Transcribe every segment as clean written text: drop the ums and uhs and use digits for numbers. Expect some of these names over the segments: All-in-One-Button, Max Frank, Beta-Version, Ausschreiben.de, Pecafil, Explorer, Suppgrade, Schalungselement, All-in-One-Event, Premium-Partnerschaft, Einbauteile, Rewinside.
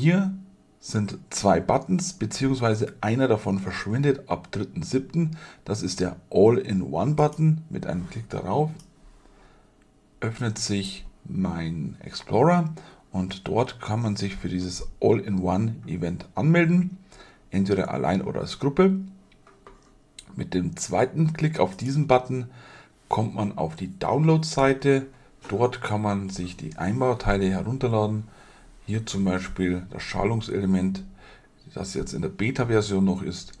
Hier sind zwei Buttons, beziehungsweise einer davon verschwindet ab 3.7. Das ist der All-in-One-Button. Mit einem Klick darauf öffnet sich mein Explorer und dort kann man sich für dieses All-in-One-Event anmelden, entweder allein oder als Gruppe. Mit dem zweiten Klick auf diesen Button kommt man auf die Download-Seite. Dort kann man sich die Einbauteile herunterladen. Hier zum Beispiel das Schalungselement, das jetzt in der Beta-Version noch ist.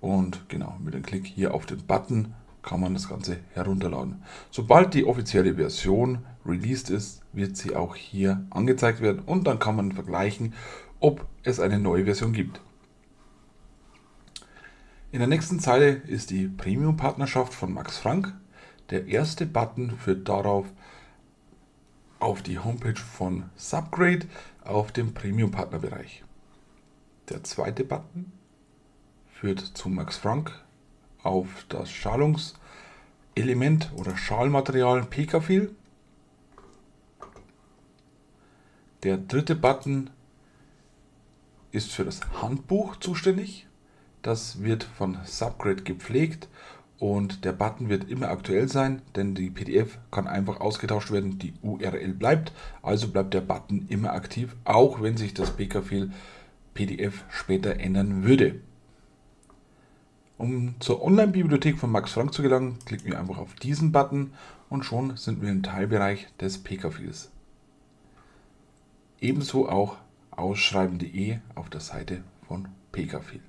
Und genau, mit dem Klick hier auf den Button kann man das Ganze herunterladen. Sobald die offizielle Version released ist, wird sie auch hier angezeigt werden. Und dann kann man vergleichen, ob es eine neue Version gibt. In der nächsten Zeile ist die Premium-Partnerschaft von Max Frank. Der erste Button führt darauf auf die Homepage von Suppgrade auf dem Premium-Partner-Bereich. Der zweite Button führt zu Max Frank auf das Schalungselement oder Schalmaterial Pecafil. Der dritte Button ist für das Handbuch zuständig. Das wird von Suppgrade gepflegt und der Button wird immer aktuell sein, denn die PDF kann einfach ausgetauscht werden, die URL bleibt, also bleibt der Button immer aktiv, auch wenn sich das Pecafil PDF später ändern würde. Um zur Online-Bibliothek von Max Frank zu gelangen, klicken wir einfach auf diesen Button und schon sind wir im Teilbereich des Pecafils. Ebenso auch Ausschreiben.de auf der Seite von Pecafil.